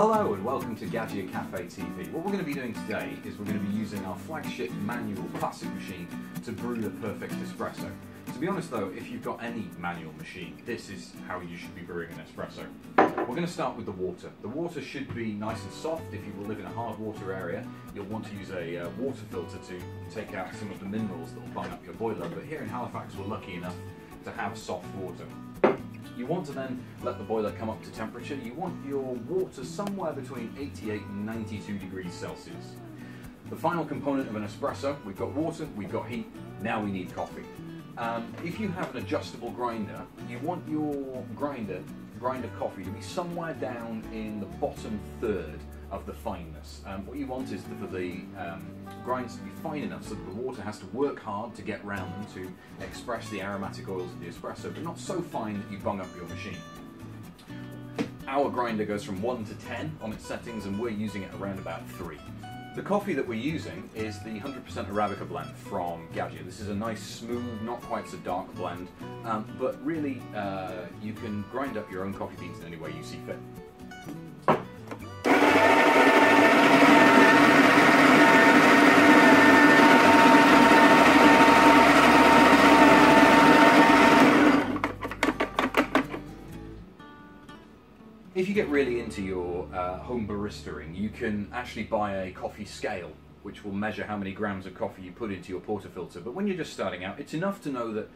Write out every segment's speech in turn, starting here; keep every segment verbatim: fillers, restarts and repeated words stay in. Hello and welcome to Gaggia Cafe T V. What we're going to be doing today is we're going to be using our flagship manual classic machine to brew the perfect espresso. To be honest though, if you've got any manual machine, this is how you should be brewing an espresso. We're going to start with the water. The water should be nice and soft. If you live in a hard water area, you'll want to use a uh, water filter to take out some of the minerals that will bind up your boiler, but here in Halifax we're lucky enough to have soft water. You want to then let the boiler come up to temperature. You want your water somewhere between eighty-eight and ninety-two degrees Celsius. The final component of an espresso, we've got water, we've got heat, now we need coffee. Um, if you have an adjustable grinder, you want your grinder, grinder coffee to be somewhere down in the bottom third of the fineness. Um, what you want is for the um, grinds to be fine enough so that the water has to work hard to get round to express the aromatic oils of the espresso, but not so fine that you bung up your machine. Our grinder goes from one to ten on its settings and we're using it around about three. The coffee that we're using is the one hundred percent Arabica blend from Gaggia. This is a nice smooth, not quite so dark blend, um, but really uh, you can grind up your own coffee beans in any way you see fit. If you get really into your uh, home baristering, you can actually buy a coffee scale which will measure how many grams of coffee you put into your portafilter, but when you're just starting out, it's enough to know that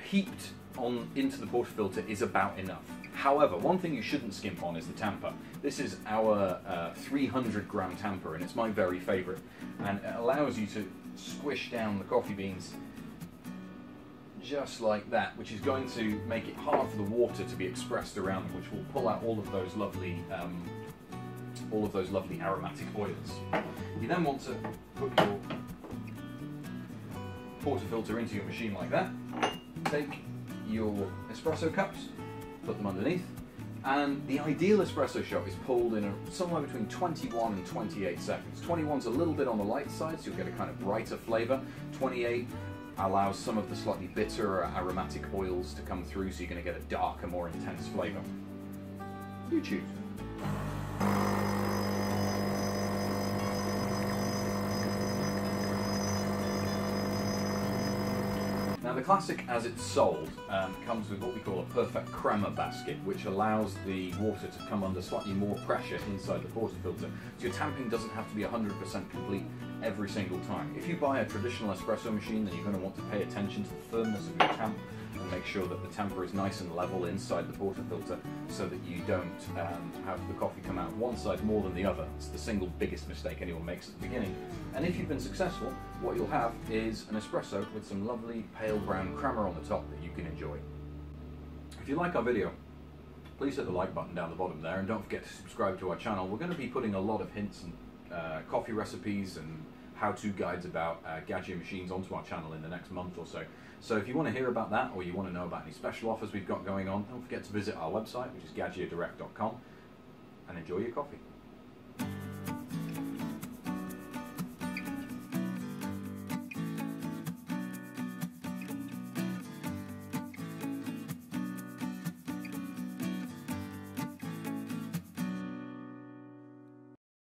heaped on into the portafilter is about enough. However, one thing you shouldn't skimp on is the tamper. This is our uh, three hundred gram tamper and it's my very favourite, and it allows you to squish down the coffee beans just like that, which is going to make it hard for the water to be expressed around them, which will pull out all of those lovely, um, all of those lovely aromatic oils. You then want to put your portafilter into your machine like that. Take your espresso cups, put them underneath, and the ideal espresso shot is pulled in a, somewhere between twenty-one and twenty-eight seconds. twenty-one's a little bit on the light side, so you'll get a kind of brighter flavour. twenty-eight allows some of the slightly bitter or aromatic oils to come through, so you're going to get a darker, more intense flavour. You choose. Now the classic as it's sold um, comes with what we call a perfect crema basket, which allows the water to come under slightly more pressure inside the portafilter, so your tamping doesn't have to be one hundred percent complete every single time. If you buy a traditional espresso machine, then you're going to want to pay attention to the firmness of your tamp and make sure that the tamper is nice and level inside the portafilter so that you don't um, have the coffee come out one side more than the other. It's the single biggest mistake anyone makes at the beginning. And if you've been successful, what you'll have is an espresso with some lovely pale brown crema on the top that you can enjoy. If you like our video, please hit the like button down the bottom there, and don't forget to subscribe to our channel. We're going to be putting a lot of hints and uh, coffee recipes and how-to guides about uh, Gaggia machines onto our channel in the next month or so. So if you want to hear about that, or you want to know about any special offers we've got going on, don't forget to visit our website, which is Gaggia Direct dot com, and enjoy your coffee.